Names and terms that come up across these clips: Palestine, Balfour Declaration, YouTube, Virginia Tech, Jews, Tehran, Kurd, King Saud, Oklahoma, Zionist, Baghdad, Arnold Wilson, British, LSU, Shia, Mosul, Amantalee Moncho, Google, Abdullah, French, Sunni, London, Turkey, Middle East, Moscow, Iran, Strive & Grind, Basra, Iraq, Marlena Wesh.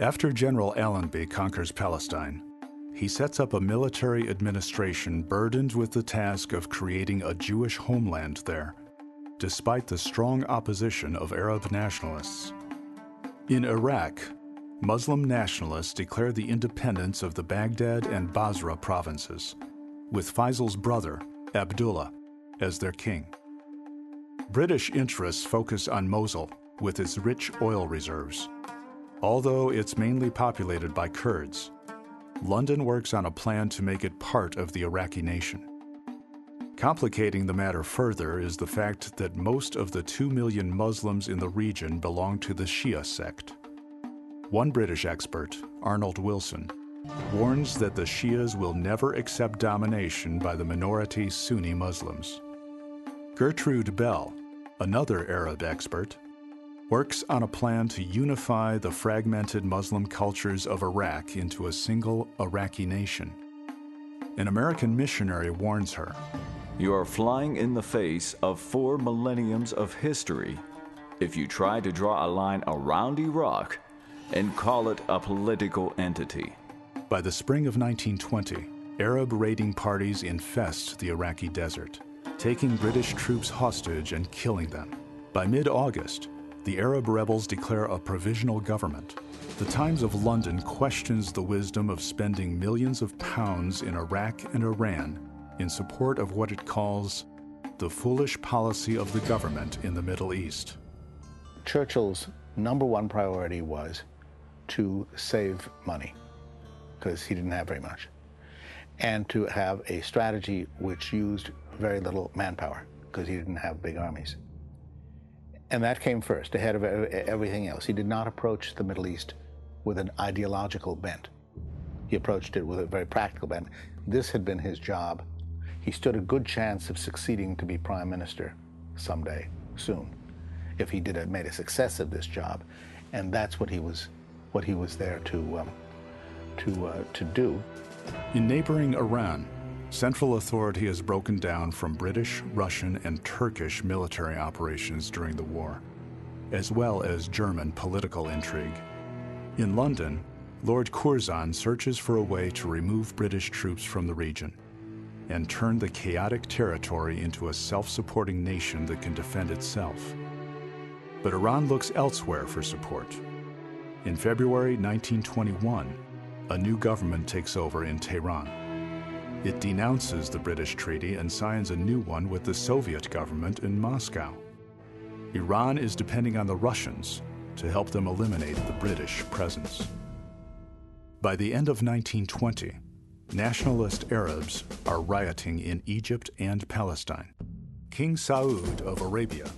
After General Allenby conquers Palestine, he sets up a military administration burdened with the task of creating a Jewish homeland there, despite the strong opposition of Arab nationalists. In Iraq, Muslim nationalists declare the independence of the Baghdad and Basra provinces, with Faisal's brother, Abdullah, as their king. British interests focus on Mosul, with its rich oil reserves. Although it's mainly populated by Kurds, London works on a plan to make it part of the Iraqi nation. Complicating the matter further is the fact that most of the 2 million Muslims in the region belong to the Shia sect. One British expert, Arnold Wilson, warns that the Shias will never accept domination by the minority Sunni Muslims. Gertrude Bell, another Arab expert, works on a plan to unify the fragmented Muslim cultures of Iraq into a single Iraqi nation. An American missionary warns her, "You are flying in the face of 4 millenniums of history if you try to draw a line around Iraq and call it a political entity." By the spring of 1920, Arab raiding parties infest the Iraqi desert, taking British troops hostage and killing them. By mid-August, the Arab rebels declare a provisional government. The Times of London questions the wisdom of spending millions of pounds in Iraq and Iran in support of what it calls the foolish policy of the government in the Middle East. Churchill's #1 priority was to save money, because he didn't have very much, and to have a strategy which used very little manpower, because he didn't have big armies. And that came first, ahead of everything else. He did not approach the Middle East with an ideological bent. He approached it with a very practical bent. This had been his job. He stood a good chance of succeeding to be prime minister someday, soon, if he made a success of this job. And that's what he was there to do. In neighboring Iran, central authority has broken down from British, Russian, and Turkish military operations during the war, as well as German political intrigue. In London, Lord Curzon searches for a way to remove British troops from the region and turn the chaotic territory into a self-supporting nation that can defend itself. But Iran looks elsewhere for support. In February 1921, a new government takes over in Tehran. It denounces the British treaty and signs a new one with the Soviet government in Moscow. Iran is depending on the Russians to help them eliminate the British presence. By the end of 1920, nationalist Arabs are rioting in Egypt and Palestine. King Saud of Arabia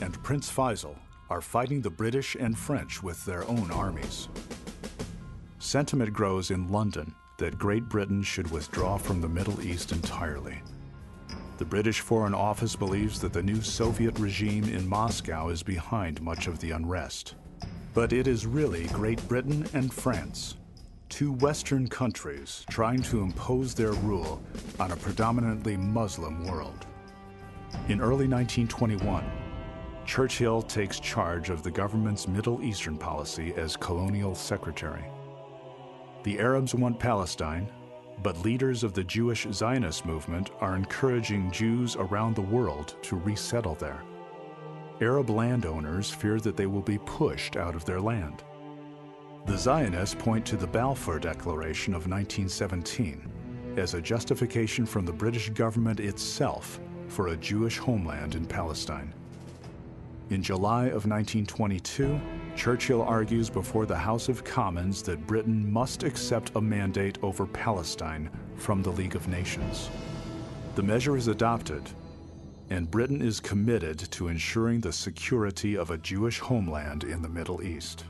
and Prince Faisal are fighting the British and French with their own armies. Sentiment grows in London that Great Britain should withdraw from the Middle East entirely. The British Foreign Office believes that the new Soviet regime in Moscow is behind much of the unrest. But it is really Great Britain and France, two Western countries trying to impose their rule on a predominantly Muslim world. In early 1921, Churchill takes charge of the government's Middle Eastern policy as colonial secretary. The Arabs want Palestine, but leaders of the Jewish Zionist movement are encouraging Jews around the world to resettle there. Arab landowners fear that they will be pushed out of their land. The Zionists point to the Balfour Declaration of 1917 as a justification from the British government itself for a Jewish homeland in Palestine. In July of 1922, Churchill argues before the House of Commons that Britain must accept a mandate over Palestine from the League of Nations. The measure is adopted, and Britain is committed to ensuring the security of a Jewish homeland in the Middle East.